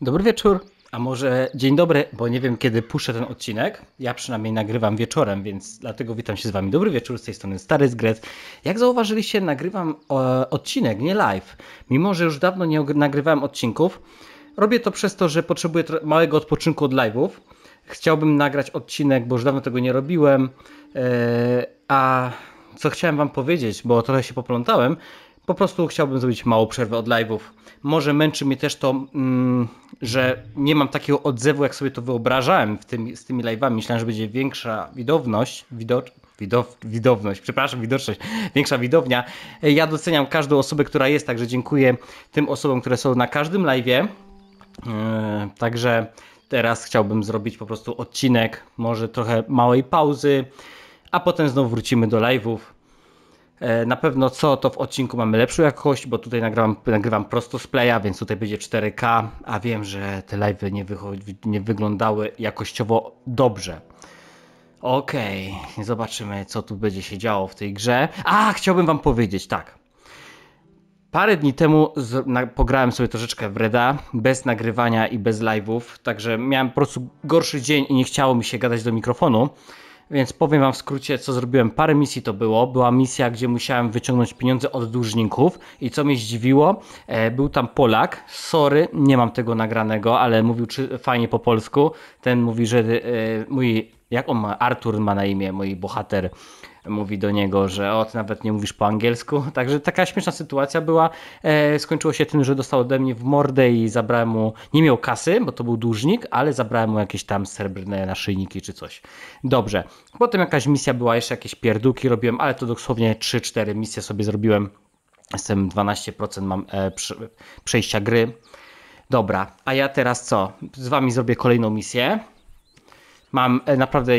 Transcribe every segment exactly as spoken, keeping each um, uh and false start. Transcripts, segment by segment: Dobry wieczór, a może dzień dobry, bo nie wiem kiedy puszczę ten odcinek. Ja przynajmniej nagrywam wieczorem, więc dlatego witam się z wami. Dobry wieczór, z tej strony Stary Zgred. Jak zauważyliście, nagrywam odcinek, nie live. Mimo że już dawno nie nagrywałem odcinków, robię to przez to, że potrzebuję małego odpoczynku od live'ów. Chciałbym nagrać odcinek, bo już dawno tego nie robiłem, a co chciałem wam powiedzieć, bo trochę się poplątałem, po prostu chciałbym zrobić małą przerwę od live'ów. Może męczy mnie też to, że nie mam takiego odzewu, jak sobie to wyobrażałem w tym, z tymi live'ami. Myślałem, że będzie większa widowność, widocz, widow, widowność, przepraszam, widoczność, większa widownia. Ja doceniam każdą osobę, która jest, także dziękuję tym osobom, które są na każdym live'ie. Także teraz chciałbym zrobić po prostu odcinek, może trochę małej pauzy, a potem znowu wrócimy do live'ów. Na pewno co to w odcinku mamy lepszą jakość, bo tutaj nagrywam, nagrywam prosto z playa, więc tutaj będzie cztery K, a wiem, że te live'y nie, nie wyglądały jakościowo dobrze. Okej, okay. Zobaczymy co tu będzie się działo w tej grze. A, chciałbym wam powiedzieć, tak. Parę dni temu z, na, pograłem sobie troszeczkę w Reda, bez nagrywania i bez live'ów, także miałem po prostu gorszy dzień i nie chciało mi się gadać do mikrofonu. Więc powiem wam w skrócie, co zrobiłem. Parę misji to było. Była misja, gdzie musiałem wyciągnąć pieniądze od dłużników i co mnie zdziwiło, e, był tam Polak. Sorry, nie mam tego nagranego, ale mówił czy, fajnie po polsku. Ten mówi, że e, mój, jak on ma, Artur ma na imię, mój bohater, mówi do niego, że o, ty nawet nie mówisz po angielsku. Także taka śmieszna sytuacja była. E, skończyło się tym, że dostał ode mnie w mordę i zabrałem mu, nie miał kasy, bo to był dłużnik, ale zabrałem mu jakieś tam srebrne naszyjniki czy coś. Dobrze. Potem jakaś misja była, jeszcze jakieś pierdółki robiłem, ale to dosłownie trzy cztery misje sobie zrobiłem. Jestem dwanaście procent mam e, przy, przejścia gry. Dobra, a ja teraz co? Z wami zrobię kolejną misję. Mam naprawdę...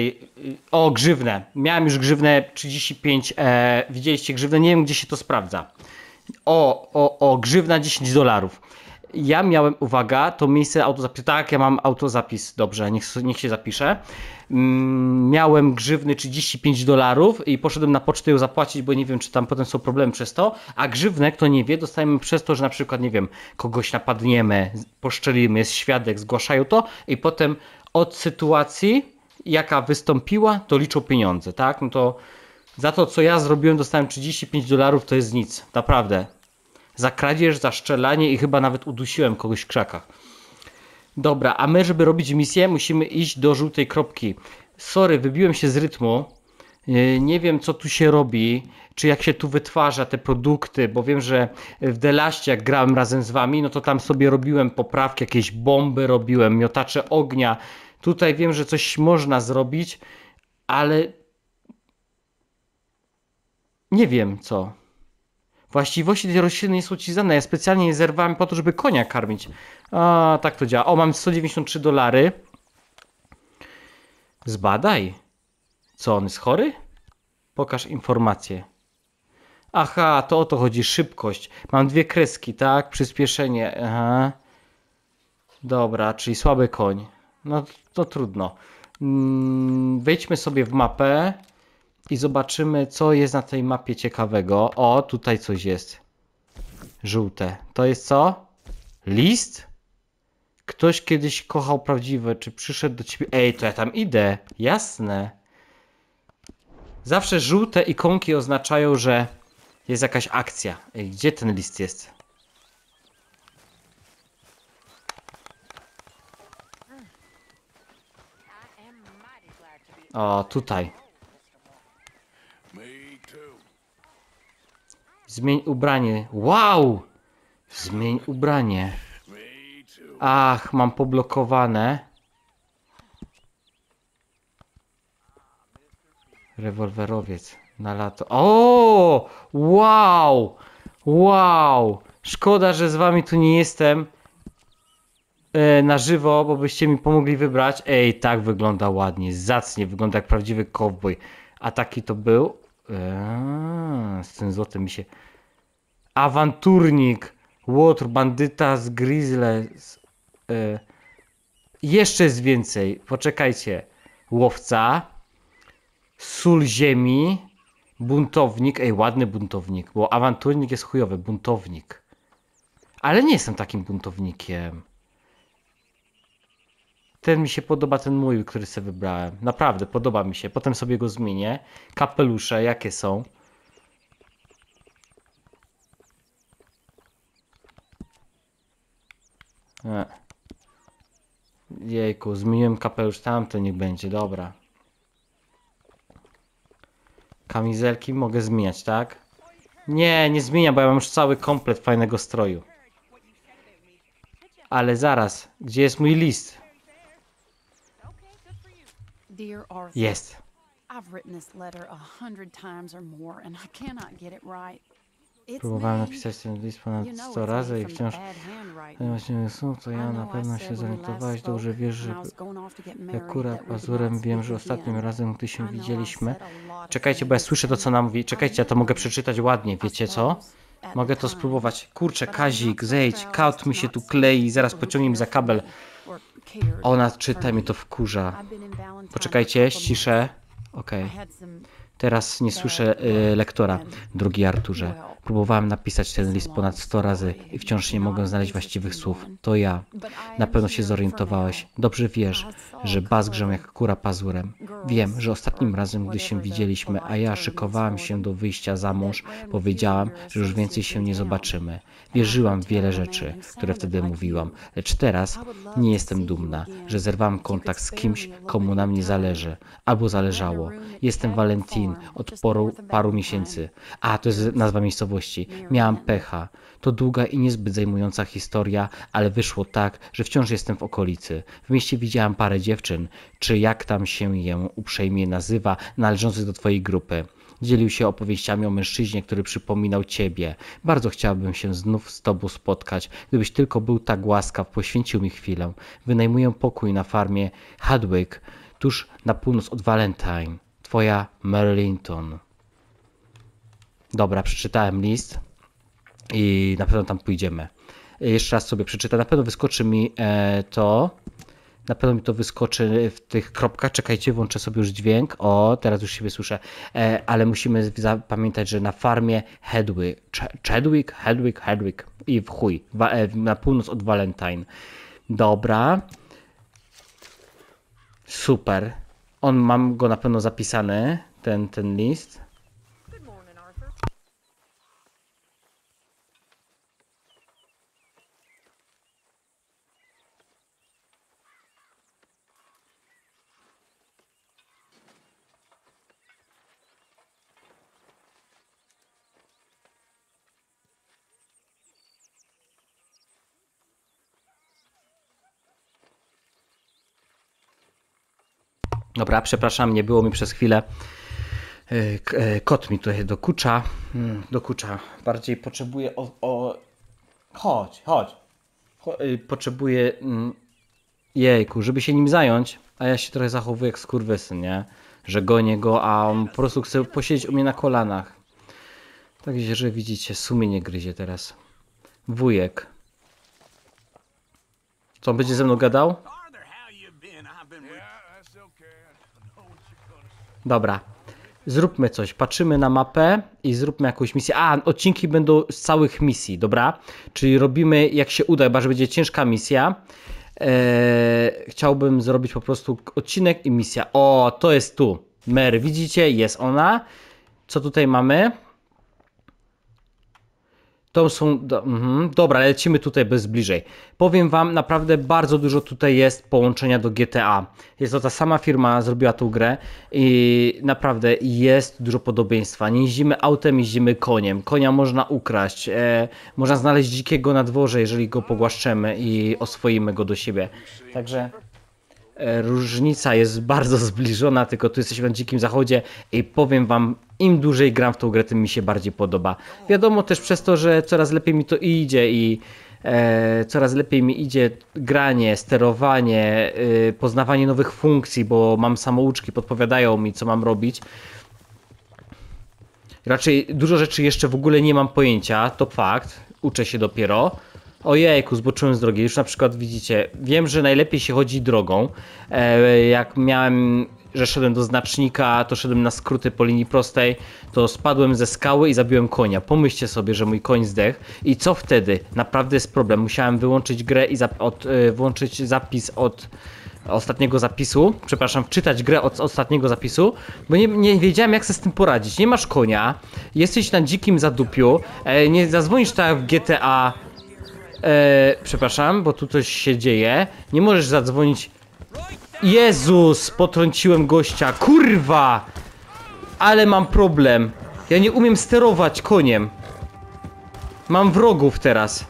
O, grzywnę. Miałem już grzywnę trzydzieści pięć. E, widzieliście grzywnę? Nie wiem, gdzie się to sprawdza. O, o, o, grzywna dziesięć dolarów. Ja miałem, uwaga, to miejsce autozapis. Tak, ja mam autozapis. Dobrze, niech, niech się zapisze. Mm, miałem grzywny trzydzieści pięć dolarów i poszedłem na pocztę ją zapłacić, bo nie wiem, czy tam potem są problemy przez to. A grzywnę, kto nie wie, dostajemy przez to, że na przykład, nie wiem, kogoś napadniemy, poszczelimy, jest świadek, zgłaszają to i potem... Od sytuacji, jaka wystąpiła, to liczą pieniądze, tak? No to za to, co ja zrobiłem, dostałem trzydzieści pięć dolarów, to jest nic, naprawdę. Za kradzież, za strzelanie i chyba nawet udusiłem kogoś w krzakach. Dobra, a my, żeby robić misję, musimy iść do żółtej kropki. Sorry, wybiłem się z rytmu. Nie wiem, co tu się robi, czy jak się tu wytwarza te produkty, bo wiem, że w The Last, jak grałem razem z wami, no to tam sobie robiłem poprawki, jakieś bomby robiłem, miotacze ognia. Tutaj wiem, że coś można zrobić, ale nie wiem co. Właściwości tej rośliny nie są ci znane. Ja specjalnie je zerwałem po to, żeby konia karmić. A, tak to działa. O, mam sto dziewięćdziesiąt trzy dolary. Zbadaj. Co, on jest chory? Pokaż informację. Aha, to o to chodzi, szybkość. Mam dwie kreski, tak? Przyspieszenie, aha. Dobra, czyli słaby koń. No to trudno. Wejdźmy sobie w mapę i zobaczymy, co jest na tej mapie ciekawego. O, tutaj coś jest. Żółte. To jest co? List? Ktoś kiedyś kochał prawdziwe, czy przyszedł do ciebie... Ej, to ja tam idę. Jasne. Zawsze żółte ikonki oznaczają, że jest jakaś akcja. Ej, gdzie ten list jest? O, tutaj. Zmień ubranie. Wow! Zmień ubranie. Ach, mam poblokowane. Rewolwerowiec na lato. O! Wow! Wow! Szkoda, że z wami tu nie jestem e, na żywo, bo byście mi pomogli wybrać. Ej, tak wygląda ładnie, zacnie, wygląda jak prawdziwy cowboy. A taki to był? Eee, z tym złotem mi się... Awanturnik! Łotr, bandyta z grizzle. E, jeszcze jest więcej, poczekajcie. Łowca. Sól ziemi, buntownik, ej, ładny buntownik, bo awanturnik jest chujowy, buntownik. Ale nie jestem takim buntownikiem. Ten mi się podoba, ten mój, który sobie wybrałem. Naprawdę, podoba mi się. Potem sobie go zmienię. Kapelusze, jakie są? E. Jejku, zmieniłem kapelusz, tamten niech będzie, dobra. Kamizelki mogę zmieniać, tak? Nie, nie zmieniam, bo ja mam już cały komplet fajnego stroju. Ale zaraz, gdzie jest mój list? Jest. Próbowałem napisać ten list ponad sto razy i wciąż właśnie są, to ja na pewno się zorientowałeś. Dobrze wiesz, że akurat pazurem wiem, że ostatnim razem, gdy się widzieliśmy... Czekajcie, bo ja słyszę to, co nam mówi. Czekajcie, ja to mogę przeczytać ładnie, wiecie co? Mogę to spróbować. Kurczę, Kazik, zejdź, kaut mi się tu klei, zaraz pociągnij mi za kabel. Ona czyta, mi to wkurza. Poczekajcie, ściszę. Okej. Okay. Teraz nie słyszę y, lektora. Drogi Arturze, próbowałem napisać ten list ponad sto razy i wciąż nie mogę znaleźć właściwych słów. To ja. Na pewno się zorientowałeś. Dobrze wiesz, że bas grzem jak kura pazurem. Wiem, że ostatnim razem, gdy się widzieliśmy, a ja szykowałam się do wyjścia za mąż, powiedziałam, że już więcej się nie zobaczymy. Wierzyłam w wiele rzeczy, które wtedy mówiłam, lecz teraz nie jestem dumna, że zerwałam kontakt z kimś, komu na mnie zależy, albo zależało. Jestem Valentine. Od poru, paru miesięcy. A, to jest nazwa miejscowości. Miałam pecha. To długa i niezbyt zajmująca historia, ale wyszło tak, że wciąż jestem w okolicy. W mieście widziałam parę dziewczyn, czy jak tam się je uprzejmie nazywa, należących do twojej grupy. Dzielił się opowieściami o mężczyźnie, który przypominał ciebie. Bardzo chciałabym się znów z tobą spotkać, gdybyś tylko był tak łaskaw, poświęcił mi chwilę. Wynajmuję pokój na farmie Hadwick, tuż na północ od Valentine. Twoja Merlinton. Dobra, przeczytałem list i na pewno tam pójdziemy. Jeszcze raz sobie przeczytam. Na pewno wyskoczy mi e, to. Na pewno mi to wyskoczy w tych kropkach. Czekajcie, włączę sobie już dźwięk. O, teraz już siebie słyszę. E, ale musimy zapamiętać, że na farmie Hedwig, Chadwick, Hedwig, Hedwig i w chuj. Wa, e, na północ od Valentine. Dobra. Super. On, mam go na pewno zapisany, ten, ten list. Dobra, przepraszam, nie było mi przez chwilę. Kot mi tutaj dokucza. Dokucza. Bardziej potrzebuję o... o... Chodź, chodź. Potrzebuję... Jejku, żeby się nim zająć. A ja się trochę zachowuję jak skurwysyn, nie? Że gonię go, a on po prostu chce posiedzieć u mnie na kolanach. Także, że widzicie, sumienie gryzie teraz. Wujek. Co, on będzie ze mną gadał? Dobra, zróbmy coś, patrzymy na mapę i zróbmy jakąś misję. A, odcinki będą z całych misji, dobra? Czyli robimy, jak się uda, chyba że będzie ciężka misja. Eee, chciałbym zrobić po prostu odcinek i misja. O, to jest tu. Mary, widzicie? Jest ona. Co tutaj mamy? To są... Do, mhm, dobra, lecimy tutaj bez bliżej. Powiem wam, naprawdę bardzo dużo tutaj jest połączenia do G T A. Jest to ta sama firma, zrobiła tą grę i naprawdę jest dużo podobieństwa. Nie jeździmy autem, jeździmy koniem. Konia można ukraść, e, można znaleźć dzikiego na dworze, jeżeli go pogłaszczemy i oswoimy go do siebie. Także... Różnica jest bardzo zbliżona, tylko tu jesteśmy na dzikim zachodzie i powiem wam, im dłużej gram w tą grę, tym mi się bardziej podoba. Wiadomo też przez to, że coraz lepiej mi to idzie i e, coraz lepiej mi idzie granie, sterowanie, e, poznawanie nowych funkcji, bo mam samouczki, podpowiadają mi, co mam robić. Raczej dużo rzeczy jeszcze w ogóle nie mam pojęcia, to fakt, uczę się dopiero. Ojejku, zboczyłem z drogi. Już na przykład widzicie, wiem, że najlepiej się chodzi drogą. E, jak miałem że szedłem do znacznika, to szedłem na skróty po linii prostej, to spadłem ze skały i zabiłem konia. Pomyślcie sobie, że mój koń zdechł i co wtedy? Naprawdę jest problem. Musiałem wyłączyć grę i zap od, yy, włączyć zapis od ostatniego zapisu, przepraszam, wczytać grę od ostatniego zapisu, bo nie, nie wiedziałem, jak sobie z tym poradzić. Nie masz konia, jesteś na dzikim zadupiu, e, nie zadzwonisz tak w G T A, e, przepraszam, bo tu coś się dzieje, nie możesz zadzwonić. Jezus, potrąciłem gościa, kurwa, ale mam problem, ja nie umiem sterować koniem, mam wrogów teraz.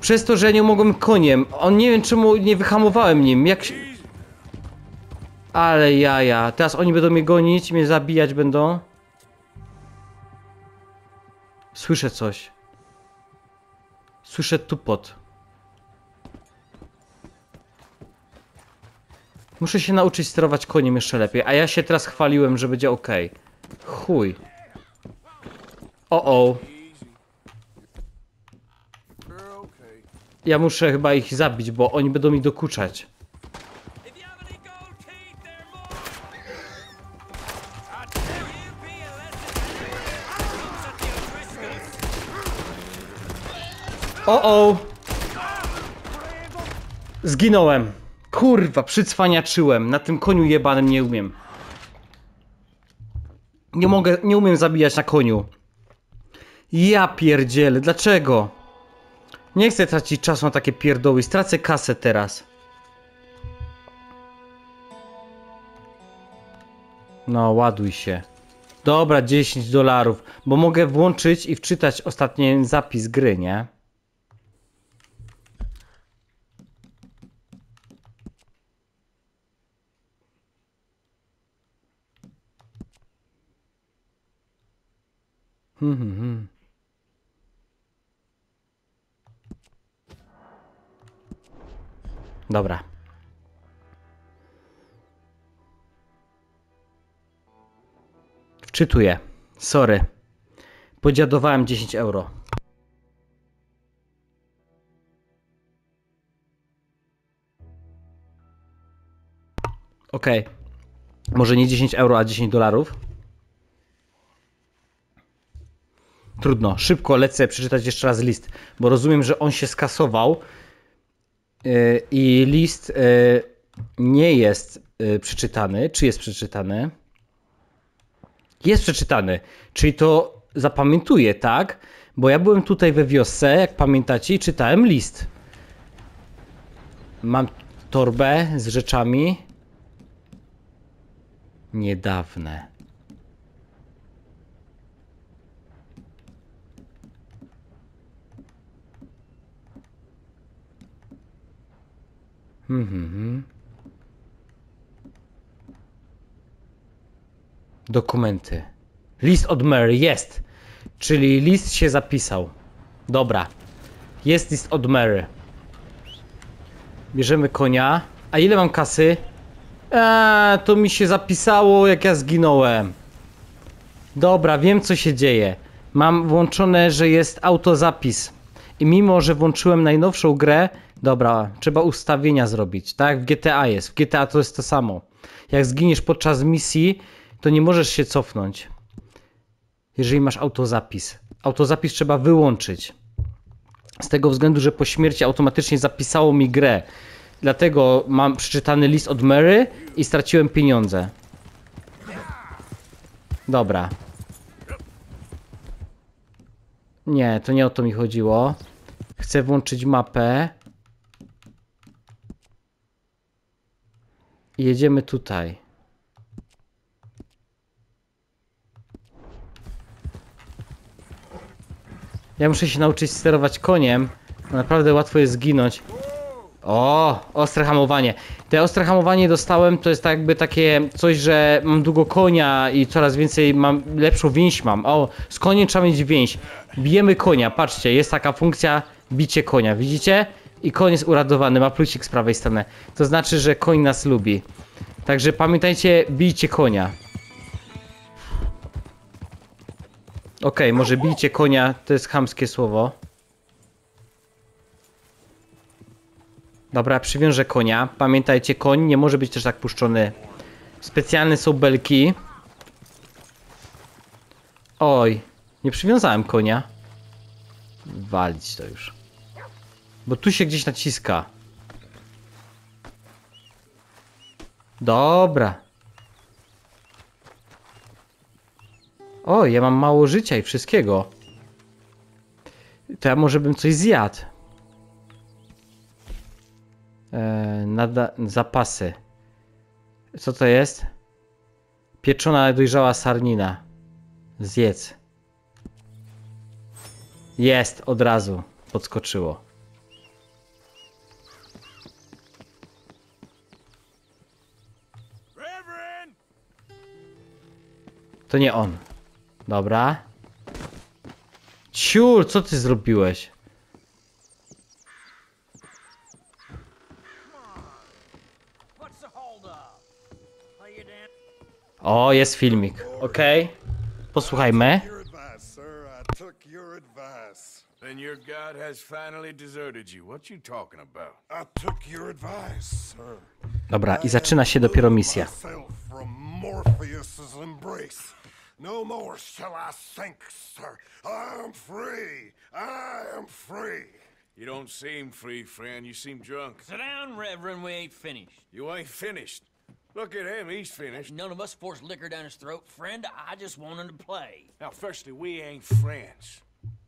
Przez to, że ja nie mogłem koniem. On nie wiem, czemu nie wyhamowałem nim. Jak się... Ale jaja. Teraz oni będą mnie gonić, mnie zabijać będą. Słyszę coś. Słyszę tupot. Muszę się nauczyć sterować koniem jeszcze lepiej. A ja się teraz chwaliłem, że będzie ok. Chuj. O-o. Ja muszę chyba ich zabić, bo oni będą mi dokuczać. O-o! Zginąłem. Kurwa, przycwaniaczyłem. Na tym koniu jebanym nie umiem. Nie mogę, nie umiem zabijać na koniu. Ja pierdzielę, dlaczego? Nie chcę tracić czasu na takie pierdoły. Stracę kasę teraz. No, ładuj się. Dobra, dziesięć dolarów. Bo mogę włączyć i wczytać ostatni zapis gry, nie? Hmm, hmm, hmm. Dobra. Wczytuję. Sorry. Podziadowałem dziesięć euro. Okej. Okay. Może nie dziesięć euro, a dziesięć dolarów. Trudno. Szybko lecę przeczytać jeszcze raz list, bo rozumiem, że on się skasował. I list nie jest przeczytany. Czy jest przeczytany? Jest przeczytany. Czyli to zapamiętuję, tak? Bo ja byłem tutaj we wiosce, jak pamiętacie, i czytałem list. Mam torbę z rzeczami. Niedawne. Mm-hmm. Dokumenty. List od Mary jest. Czyli list się zapisał. Dobra. Jest list od Mary. Bierzemy konia. A ile mam kasy? Eee, to mi się zapisało, jak ja zginąłem. Dobra, wiem, co się dzieje. Mam włączone, że jest autozapis. I mimo, że włączyłem najnowszą grę, dobra, trzeba ustawienia zrobić, tak? W G T A jest, w G T A to jest to samo. Jak zginiesz podczas misji, to nie możesz się cofnąć. Jeżeli masz autozapis. Autozapis trzeba wyłączyć. Z tego względu, że po śmierci automatycznie zapisało mi grę. Dlatego mam przeczytany list od Mary i straciłem pieniądze. Dobra. Nie, to nie o to mi chodziło. Chcę włączyć mapę. I jedziemy tutaj. Ja muszę się nauczyć sterować koniem. Naprawdę łatwo jest zginąć. O, ostre hamowanie. Te ostre hamowanie dostałem, to jest jakby takie coś, że mam długo konia i coraz więcej mam, lepszą więź mam. O, z koniem trzeba mieć więź. Bijemy konia, patrzcie, jest taka funkcja bicie konia, widzicie? I koń jest uradowany, ma plusik z prawej strony. To znaczy, że koń nas lubi. Także pamiętajcie, bijcie konia. Okej, okay, może bijcie konia, to jest chamskie słowo. Dobra, przywiążę konia. Pamiętajcie, koń nie może być też tak puszczony. Specjalne są belki. Oj, nie przywiązałem konia. Walić to już. Bo tu się gdzieś naciska. Dobra. O, ja mam mało życia i wszystkiego. To ja może bym coś zjadł. Eee, nada zapasy. Co to jest? Pieczona dojrzała sarnina. Zjedz. Jest, od razu podskoczyło. To nie on. Dobra. Ciul, co ty zrobiłeś? O, jest filmik. Okej. Okay. Posłuchajmy. Then your god has finally deserted you. What you talking about? I took your advice, sir. Dobra, i zaczyna się dopiero misja. No more shall I sink, sir. I am free. I am free. You don't seem free, friend. You seem drunk. Sit down, Reverend. We ain't finished. You ain't finished. Look at him, he's finished. None of us forced liquor down his throat. Friend, I just want him to play. Now, firstly, we ain't friends.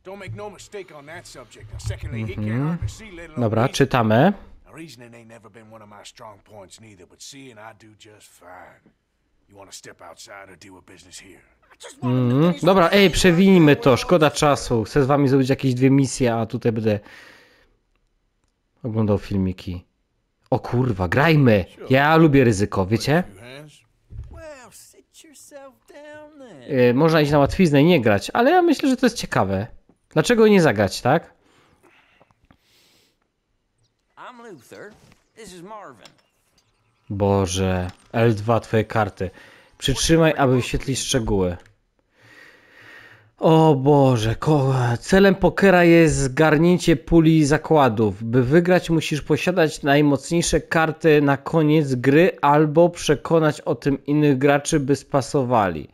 Don't make no mistake on that subject. Now, secondly, he can't hardly see, let alone... Dobra, czytamy. Now, reasoning ain't never been one of my strong points neither, but seeing I do just fine. You want to step outside or do a business here? Mm. Dobra, ej, przewijmy to, szkoda czasu. Chcę z wami zrobić jakieś dwie misje, a tutaj będę oglądał filmiki. O kurwa, grajmy! Ja lubię ryzyko, wiecie? Yy, można iść na łatwiznę i nie grać, ale ja myślę, że to jest ciekawe. Dlaczego nie zagrać, tak? Boże, L dwa, twoje karty. Przytrzymaj, aby wyświetlić szczegóły. O Boże, celem pokera jest zgarnięcie puli zakładów. By wygrać, musisz posiadać najmocniejsze karty na koniec gry albo przekonać o tym innych graczy, by spasowali.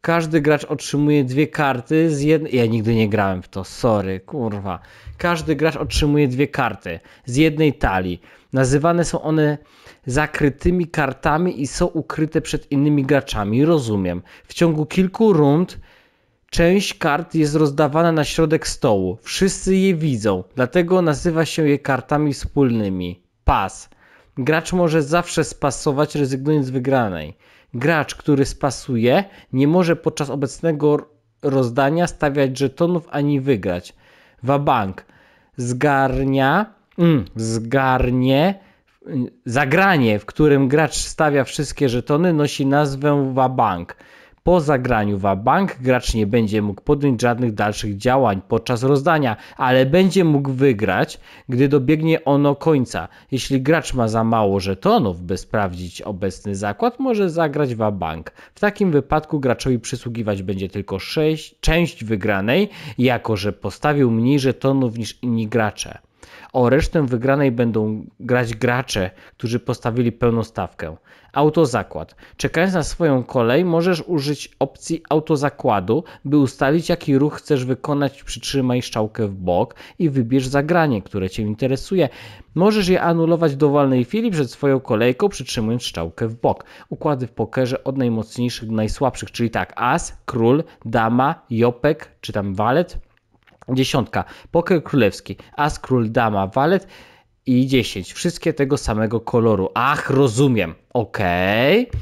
Każdy gracz otrzymuje dwie karty z jednej... Ja nigdy nie grałem w to, sorry, kurwa. Każdy gracz otrzymuje dwie karty z jednej talii. Nazywane są one zakrytymi kartami i są ukryte przed innymi graczami, rozumiem. W ciągu kilku rund część kart jest rozdawana na środek stołu. Wszyscy je widzą, dlatego nazywa się je kartami wspólnymi. Pas. Gracz może zawsze spasować, rezygnując z wygranej. Gracz, który spasuje, nie może podczas obecnego rozdania stawiać żetonów ani wygrać. Wabank. Zgarnia, mm, zgarnie, zagranie, w którym gracz stawia wszystkie żetony, nosi nazwę wabank. Po zagraniu wabank gracz nie będzie mógł podjąć żadnych dalszych działań podczas rozdania, ale będzie mógł wygrać, gdy dobiegnie ono końca. Jeśli gracz ma za mało żetonów, by sprawdzić obecny zakład, może zagrać wabank. W takim wypadku graczowi przysługiwać będzie tylko część wygranej, jako że postawił mniej żetonów niż inni gracze. O resztę wygranej będą grać gracze, którzy postawili pełną stawkę. Autozakład. Czekając na swoją kolej, możesz użyć opcji autozakładu, by ustalić, jaki ruch chcesz wykonać. Przytrzymaj strzałkę w bok i wybierz zagranie, które cię interesuje. Możesz je anulować w dowolnej chwili przed swoją kolejką, przytrzymując strzałkę w bok. Układy w pokerze od najmocniejszych do najsłabszych, czyli tak, as, król, dama, jopek, czy tam walet. Dziesiątka. Poker królewski. As, król, dama, walet i dziesięć. Wszystkie tego samego koloru. Ach, rozumiem. Okej. Okay.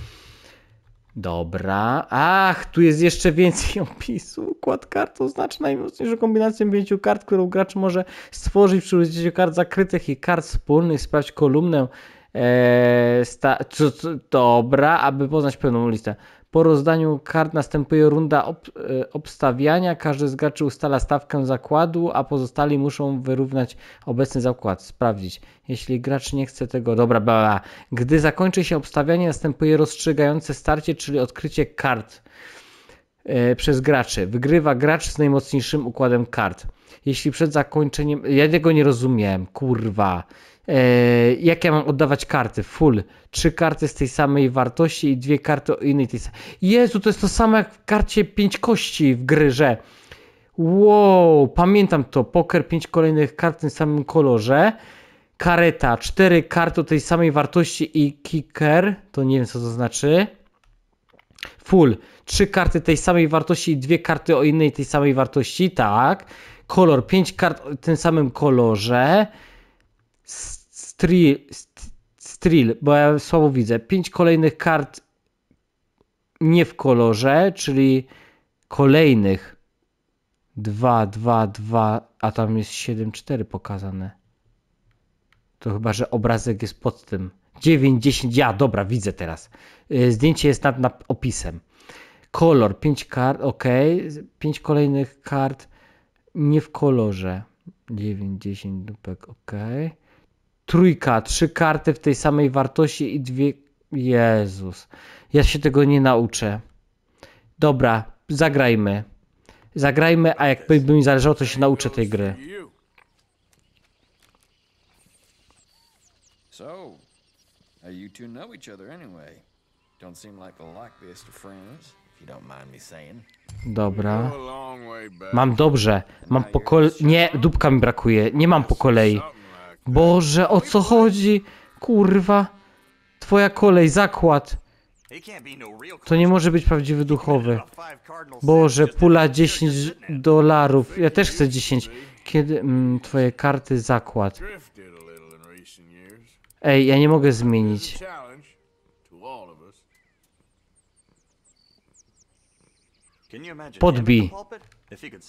Dobra. Ach, tu jest jeszcze więcej opisu. Układ kart oznacza najmocniejszą kombinację pięciu kart, którą gracz może stworzyć przy użyciu kart zakrytych i kart wspólnych. Sprawdź kolumnę. Eee, sta co, co, dobra, aby poznać pełną listę. Po rozdaniu kart następuje runda ob, e, obstawiania. Każdy z graczy ustala stawkę zakładu, a pozostali muszą wyrównać obecny zakład. Sprawdzić. Jeśli gracz nie chce tego... Dobra, bla, bla. Gdy zakończy się obstawianie, następuje rozstrzygające starcie, czyli odkrycie kart. e, przez graczy. Wygrywa gracz z najmocniejszym układem kart. Jeśli przed zakończeniem... Ja tego nie rozumiem, kurwa. E, jak ja mam oddawać karty? Full. Trzy karty z tej samej wartości i dwie karty o innej tej samej... Jezu, to jest to samo jak w karcie pięć kości w grze. Wow, pamiętam to. Poker, pięć kolejnych kart w tym samym kolorze. Kareta, cztery karty o tej samej wartości i kicker, to nie wiem co to znaczy. Full, trzy karty tej samej wartości i dwie karty o innej tej samej wartości, tak. Kolor, pięć kart o tym samym kolorze. Stril, stril, bo ja słabo widzę. Pięć kolejnych kart nie w kolorze, czyli kolejnych. dwa, dwa, dwa, a tam jest siedem, cztery pokazane. To chyba, że obrazek jest pod tym. dziewięć, dziesięć, ja dobra, widzę teraz. Zdjęcie jest nad, nad opisem. Kolor, pięć kart, ok. pięć kolejnych kart nie w kolorze. dziewięć, dziesięć dupek, ok. Trójka, trzy karty w tej samej wartości i dwie... Jezus, ja się tego nie nauczę. Dobra, zagrajmy. Zagrajmy, a jakby mi zależało, to się nauczę tej gry. So, how you two know each other anyway? Don't seem like the likeliest of friends, if you don't mind me saying. Dobra. Mam dobrze. Mam po kolei... Nie, dupka mi brakuje. Nie mam po kolei. Boże, o co chodzi? Kurwa. Twoja kolej, zakład. To nie może być prawdziwy duchowy. Boże, pula dziesięć dolarów. Ja też chcę dziesięć. Kiedy... Mm, twoje karty, zakład. Ej, ja nie mogę zmienić. Podbij.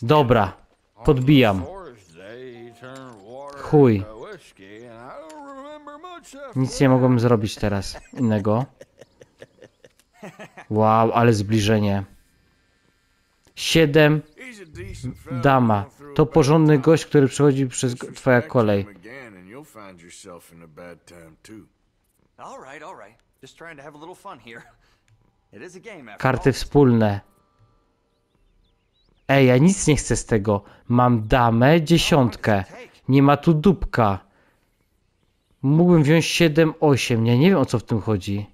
Dobra, podbijam. Chuj. Nic nie mogłem zrobić teraz innego. Wow, ale zbliżenie. Siedem. Dama. To porządny gość, który przechodzi przez twoja kolej. Find yourself in a bad time too. All right, all right. Just trying to have a little fun here. It is a game after all. Karty wspólne. Ej, ja nic nie chcę z tego. Mam damę, dziesiątkę. Nie ma tu dupka. Mógłbym wziąć siedem, osiem. Ja nie wiem, o co w tym chodzi.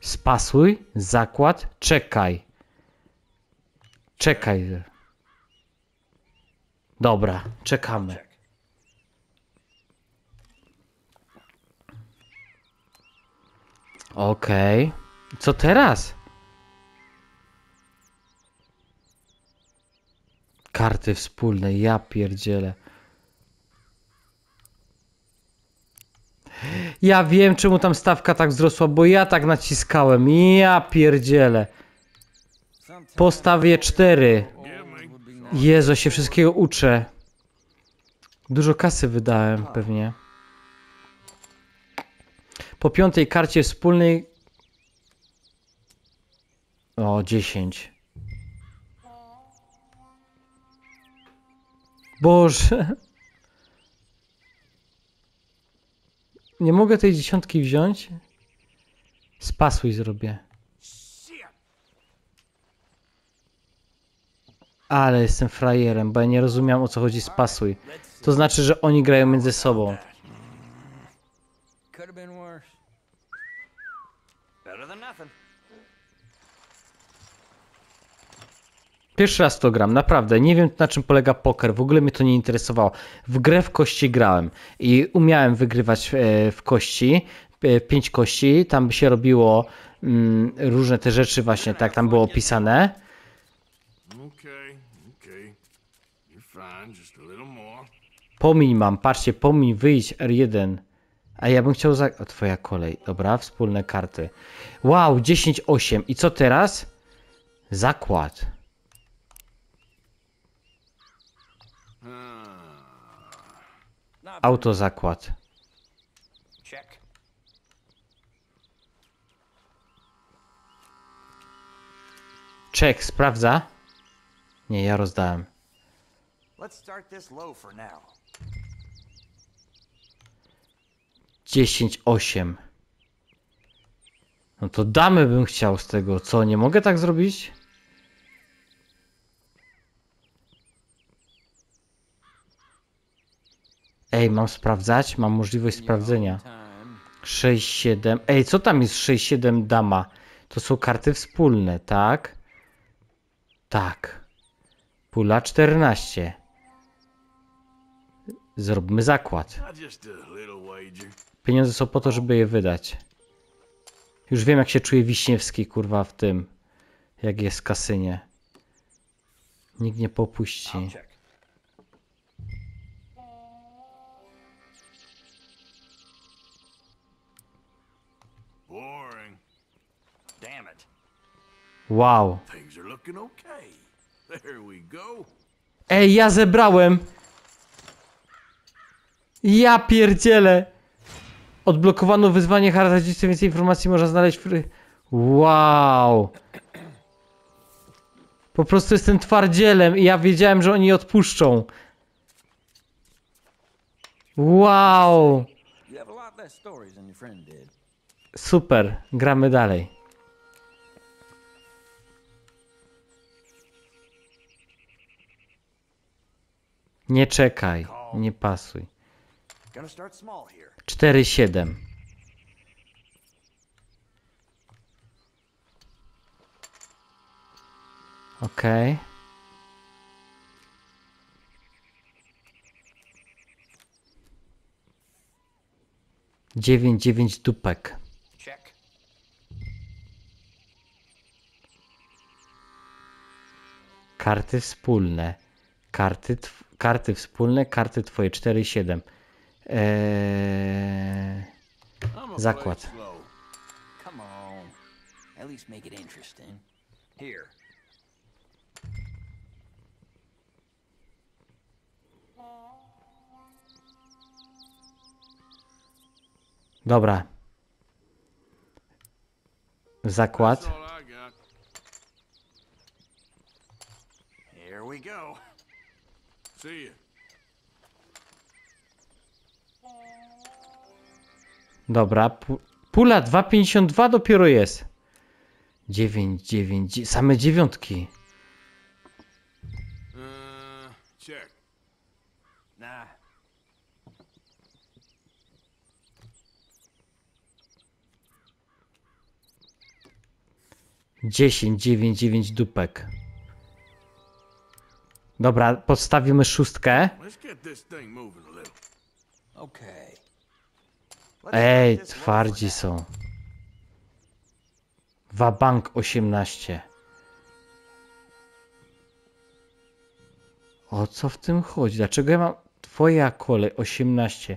Spasuj, zakład, czekaj. Czekaj. Dobra, czekamy. Okej. Okay. Co teraz? Karty wspólne, ja pierdzielę. Ja wiem, czemu tam stawka tak wzrosła, bo ja tak naciskałem. Ja pierdzielę. Postawię cztery. Jezu, się wszystkiego uczę. Dużo kasy wydałem pewnie. Po piątej karcie wspólnej... O, dziesięć. Boże. Nie mogę tej dziesiątki wziąć? Spasuj zrobię. Ale jestem frajerem, bo ja nie rozumiałem, o co chodzi z pasuj. To znaczy, że oni grają między sobą. Pierwszy raz to gram, naprawdę. Nie wiem, na czym polega poker. W ogóle mnie to nie interesowało. W grę w kości grałem i umiałem wygrywać w kości. Pięć kości. Tam by się robiło mm, różne te rzeczy właśnie, tak tam było opisane. Pomiń mam, patrzcie, pomiń, wyjdź, er jeden. A ja bym chciał za... O, twoja kolej, dobra, wspólne karty. Wow, dziesięć, osiem. I co teraz? Zakład. Autozakład. Check, sprawdza? Nie, ja rozdałem. dziesięć, osiem. No to damy bym chciał z tego. Co, nie mogę tak zrobić? Ej, mam sprawdzać? Mam możliwość sprawdzenia. sześć, siedem. Ej, co tam jest sześć, siedem dama? To są karty wspólne, tak? Tak. Pula czternaście. Zróbmy zakład. Pieniądze są po to, żeby je wydać. Już wiem, jak się czuje Wiśniewski, kurwa, w tym. Jak jest w kasynie. Nikt nie popuści. Wow. Ej, ja zebrałem. Ja pierdzielę. Odblokowano wyzwanie charakterystyczne, więcej informacji można znaleźć w... Wow. Po prostu jestem twardzielem i ja wiedziałem, że oni odpuszczą. Wow. Super, gramy dalej. Nie czekaj, nie pasuj. cztery, siedem. Okej. dziewięć, dziewięć dupek. Karty wspólne. Karty tw karty wspólne, karty twoje, cztery, siedem. Eee... Zakład. Dobra. Zakład. Here we go. Dobra, pula dwa pięćdziesiąt dwa dopiero jest. dziewięć, dziewięć, same dziewiątki. dziesięć, dziewięć, dziewięć dupek. Dobra, podstawimy szóstkę. Ej, twardzi są. Wabank osiemnaście. O co w tym chodzi? Dlaczego ja mam... Twoja kolej osiemnaście.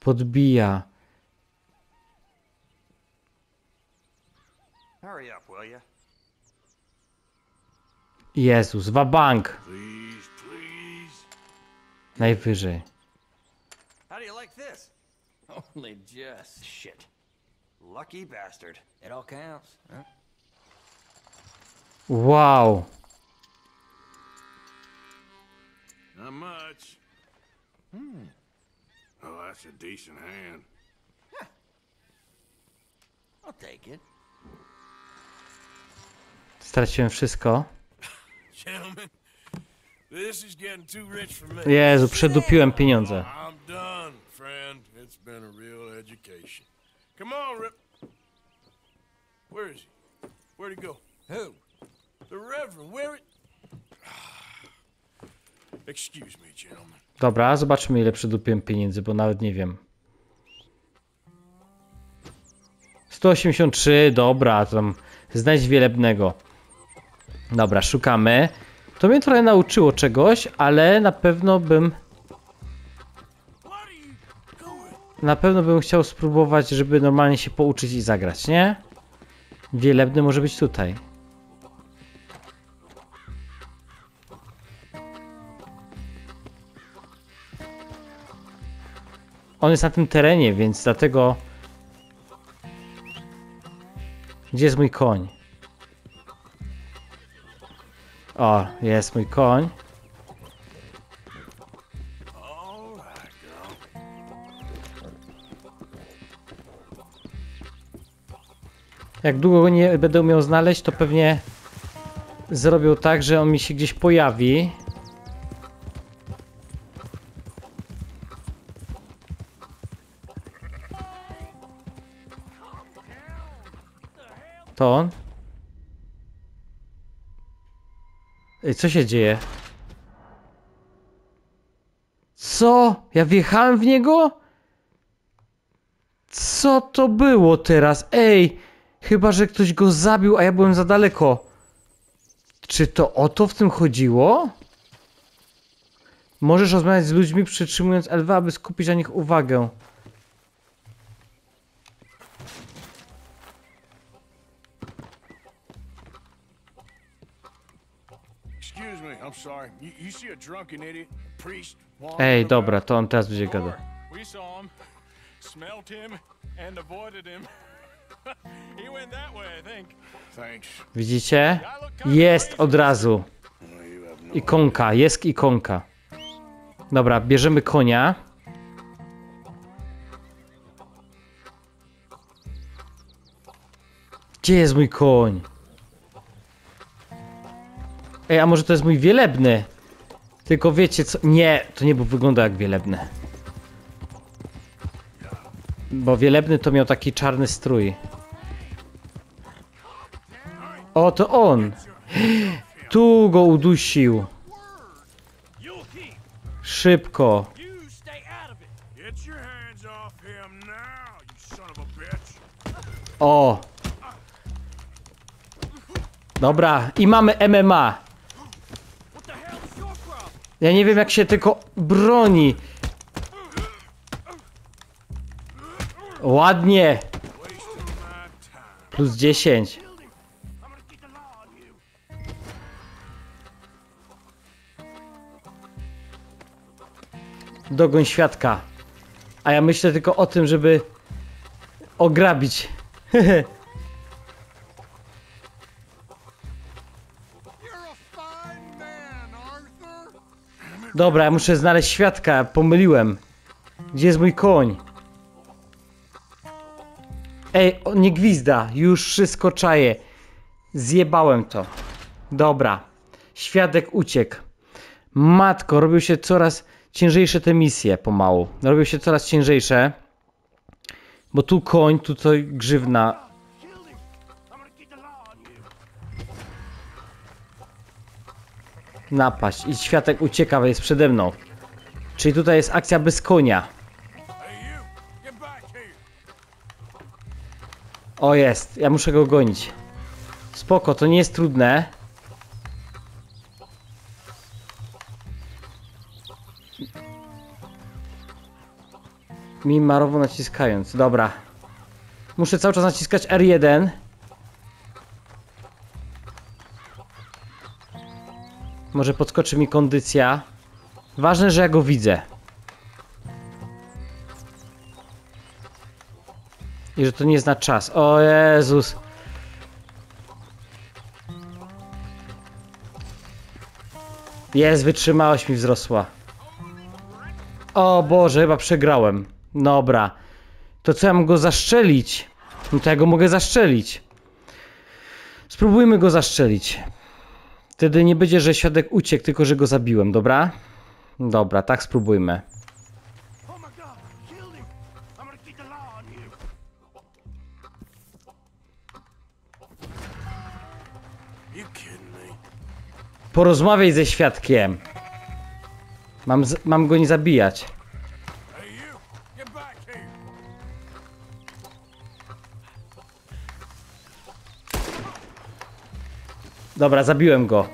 Podbija. Jezus, wabank. Najwyżej. Wow. Straciłem wszystko. Jezu, przedupiłem pieniądze. Dobra, zobaczmy, ile przedupiłem pieniędzy, bo nawet nie wiem. sto osiemdziesiąt trzy, dobra, tam znajdź wielebnego. Dobra, szukamy. To mnie trochę nauczyło czegoś, ale na pewno bym... Na pewno bym chciał spróbować, żeby normalnie się pouczyć i zagrać, nie? Wielebny może być tutaj. On jest na tym terenie, więc dlatego... Gdzie jest mój koń? O, jest mój koń. jak długo go nie będę umiał znaleźć, to pewnie zrobią tak, że on mi się gdzieś pojawi. To on? Ej, co się dzieje? Co? Ja wjechałem w niego? Co to było teraz? Ej, chyba że ktoś go zabił, a ja byłem za daleko. Czy to o to w tym chodziło? Możesz rozmawiać z ludźmi, przytrzymując lwa, aby skupić na nich uwagę. Ej, dobra, to on teraz będzie gadał. Widzicie? Jest od razu. Ikonka, jest ikonka. Dobra, bierzemy konia. Gdzie jest mój koń? Ej, a może to jest mój wielebny? Tylko wiecie co? Nie, to nie, bo wygląda jak wielebny. Bo wielebny to miał taki czarny strój. O, to on! Tu go udusił. Szybko. O! Dobra, i mamy M M A. Ja nie wiem, jak się tylko broni. Ładnie. Plus dziesięć. Dogoń świadka. A ja myślę tylko o tym, żeby ograbić. Dobra, ja muszę znaleźć świadka, pomyliłem. Gdzie jest mój koń? Ej, on nie gwizda, już wszystko czaję. Zjebałem to. Dobra, świadek uciekł. Matko, robią się coraz ciężejsze te misje pomału. Robią się coraz ciężejsze. Bo tu koń, tu to grzywna. Napaść i światek ucieka, bo jest przede mną. Czyli tutaj jest akcja bez konia. O, jest, ja muszę go gonić. Spoko, to nie jest trudne. Mimarowo naciskając, dobra. Muszę cały czas naciskać R jeden. Może podskoczy mi kondycja. Ważne, że ja go widzę. I że to nie zna czas. O Jezus. Jest, wytrzymałość mi wzrosła. O Boże, chyba przegrałem. Dobra. To co, ja mam go zaszczelić? No to ja go mogę zaszczelić. Spróbujmy go zaszczelić. Wtedy nie będzie, że świadek uciekł, tylko że go zabiłem, dobra? Dobra, tak spróbujmy. Porozmawiaj ze świadkiem. Mam, z, mam go nie zabijać. Dobra, zabiłem go.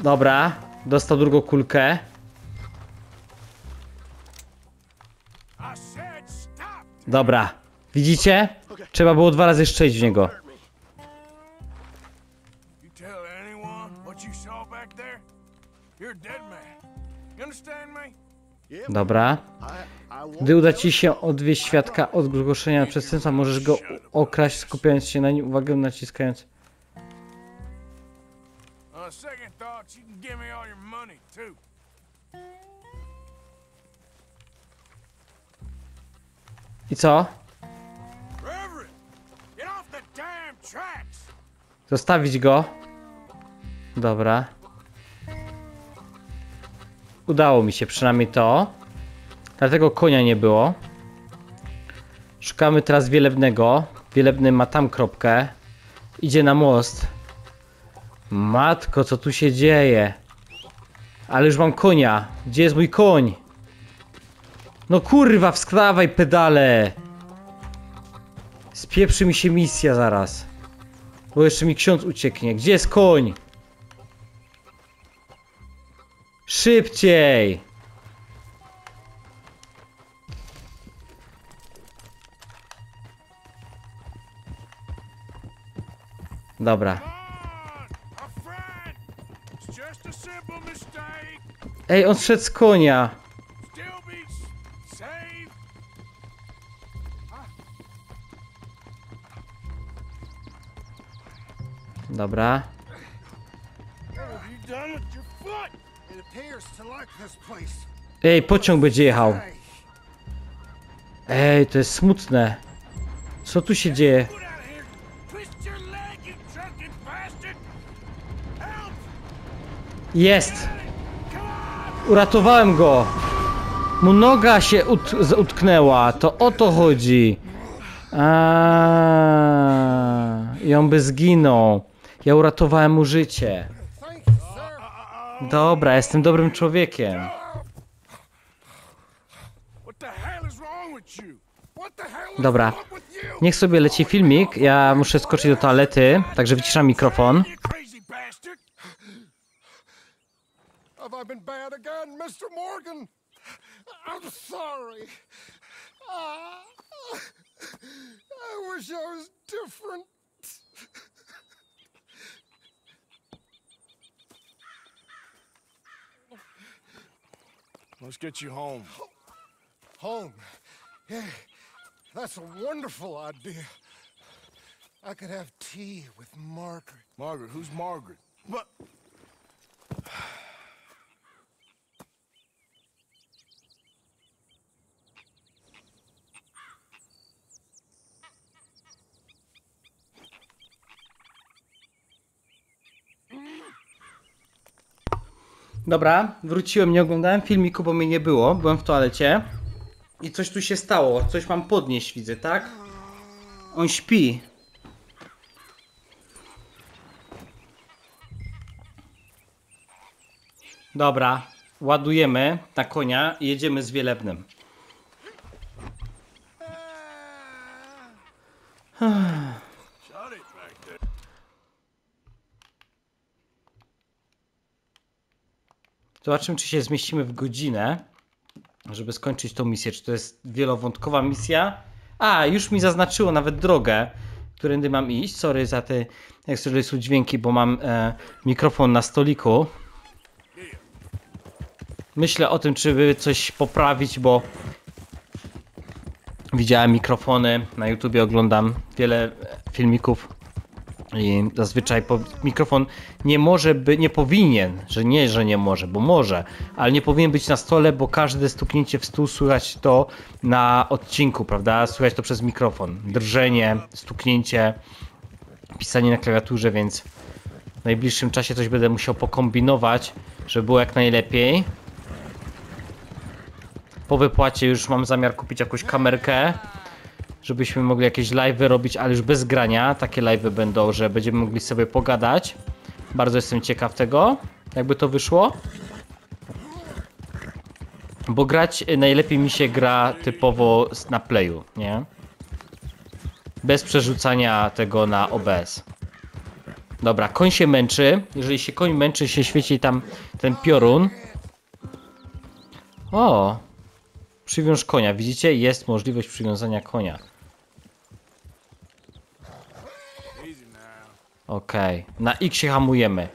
Dobra, dostał drugą kulkę. Dobra, widzicie? Trzeba było dwa razy strzelić w niego. Dobra. Gdy uda ci się odwieźć świadka od zgłoszenia przestępstwa, możesz go okraść, skupiając się na nim uwagę, naciskając. on second thoughts, you can give me all your money, too. I co? Zostawić go. Dobra. Udało mi się przynajmniej to. Dlatego konia nie było. Szukamy teraz Wielebnego. Wielebny ma tam kropkę. Idzie na most. Matko, co tu się dzieje? Ale już mam konia. Gdzie jest mój koń? No kurwa, wskrawaj pedale. Spieprzy mi się misja zaraz. Bo jeszcze mi ksiądz ucieknie. Gdzie jest koń? Szybciej! Dobra. Ej, on szedł z konia. Dobra. Ej, pociąg będzie jechał. Ej, to jest smutne. Co tu się dzieje? Jest! Uratowałem go! Mu noga się ut utknęła. To o to chodzi. A, i on by zginął. Ja uratowałem mu życie. Dobra, jestem dobrym człowiekiem. Dobra, niech sobie leci filmik. Ja muszę skoczyć do toalety, także wyciszam mikrofon. Let's get you home. Home? Yeah, that's a wonderful idea. I could have tea with Margaret. Margaret? Who's Margaret? What? Dobra, wróciłem, nie oglądałem filmiku, bo mnie nie było, byłem w toalecie. I coś tu się stało, coś mam podnieść, widzę, tak? On śpi. Dobra, ładujemy na konia i jedziemy z Wielebnym. Zobaczymy, czy się zmieścimy w godzinę, żeby skończyć tą misję. Czy to jest wielowątkowa misja? A, już mi zaznaczyło nawet drogę, którędy mam iść. Sorry za te ekstra dźwięki, bo mam e, mikrofon na stoliku. Myślę o tym, czy by coś poprawić, bo widziałem mikrofony. Na YouTubie oglądam wiele filmików. I zazwyczaj mikrofon nie może być, nie powinien, że nie, że nie może, bo może, ale nie powinien być na stole, bo każde stuknięcie w stół słychać to na odcinku, prawda? Słychać to przez mikrofon. Drżenie, stuknięcie, pisanie na klawiaturze, więc w najbliższym czasie coś będę musiał pokombinować, żeby było jak najlepiej. Po wypłacie już mam zamiar kupić jakąś kamerkę, żebyśmy mogli jakieś live'y robić, ale już bez grania. Takie live'y będą, że będziemy mogli sobie pogadać. Bardzo jestem ciekaw tego, jakby to wyszło. Bo grać najlepiej mi się gra typowo na playu, nie? Bez przerzucania tego na O B S. Dobra, koń się męczy. Jeżeli się koń męczy, się świeci tam ten piorun. O! Przywiąż konia. Widzicie? Jest możliwość przywiązania konia. Okej. Okay. Na X się hamujemy.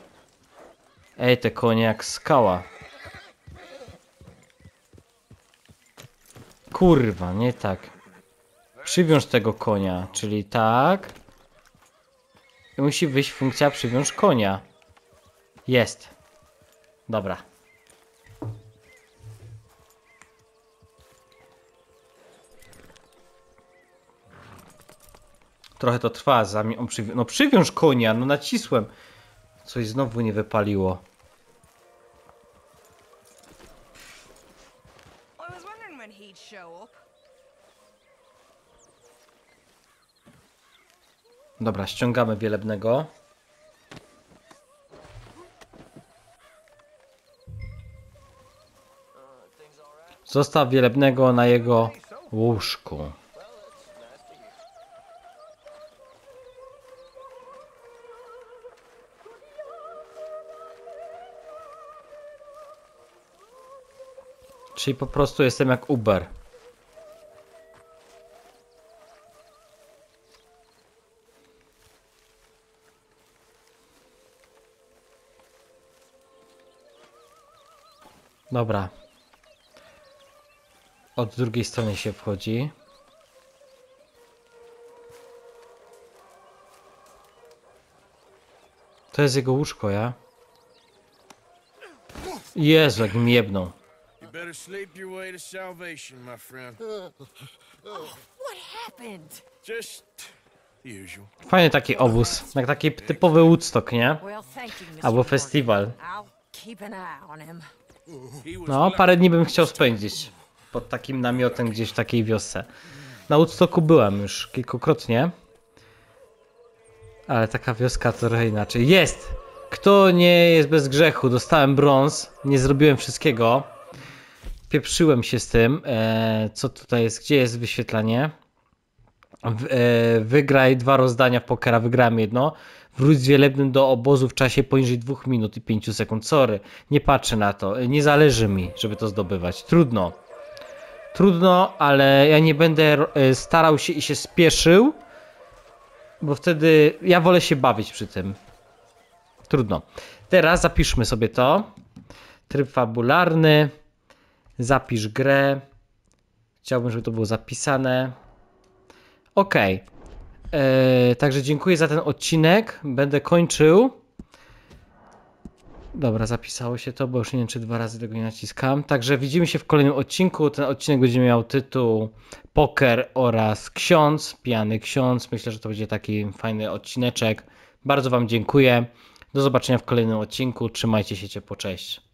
Ej, te konie jak skała. Kurwa, nie tak. Przywiąż tego konia, czyli tak. I musi wyjść funkcja przywiąż konia. Jest. Dobra. Trochę to trwa. No przywiąż konia, no nacisłem. Coś znowu nie wypaliło. Dobra, ściągamy wielebnego. Zostaw wielebnego na jego łóżku. Czyli po prostu jestem jak Uber. Dobra. Od drugiej strony się wchodzi. To jest jego łóżko, ja? Jezu, jak mi jebną. Fajny taki obóz, jak taki typowy Woodstock, nie? Albo festiwal. No, parę dni bym chciał spędzić pod takim namiotem gdzieś w takiej wiosce. Na Woodstocku byłem już kilkukrotnie, ale taka wioska trochę inaczej. Jest! Kto nie jest bez grzechu? Dostałem brąz, nie zrobiłem wszystkiego. Pieprzyłem się z tym. Eee, co tutaj jest? Gdzie jest wyświetlanie? Eee, wygraj dwa rozdania w pokera. Wygrałem jedno. Wróć z wielebnym do obozu w czasie poniżej dwóch minut i pięciu sekund. Sorry, nie patrzę na to. Nie zależy mi, żeby to zdobywać. Trudno. Trudno, ale ja nie będę starał się i się spieszył, bo wtedy ja wolę się bawić przy tym. Trudno. Teraz zapiszmy sobie to. Tryb fabularny. Zapisz grę. Chciałbym, żeby to było zapisane. Ok. Eee, także dziękuję za ten odcinek. Będę kończył. Dobra, zapisało się to, bo już nie wiem, czy dwa razy tego nie naciskam. Także widzimy się w kolejnym odcinku. Ten odcinek będzie miał tytuł Poker oraz Ksiądz. Pijany Ksiądz. Myślę, że to będzie taki fajny odcineczek. Bardzo wam dziękuję. Do zobaczenia w kolejnym odcinku. Trzymajcie się ciepło. Cześć.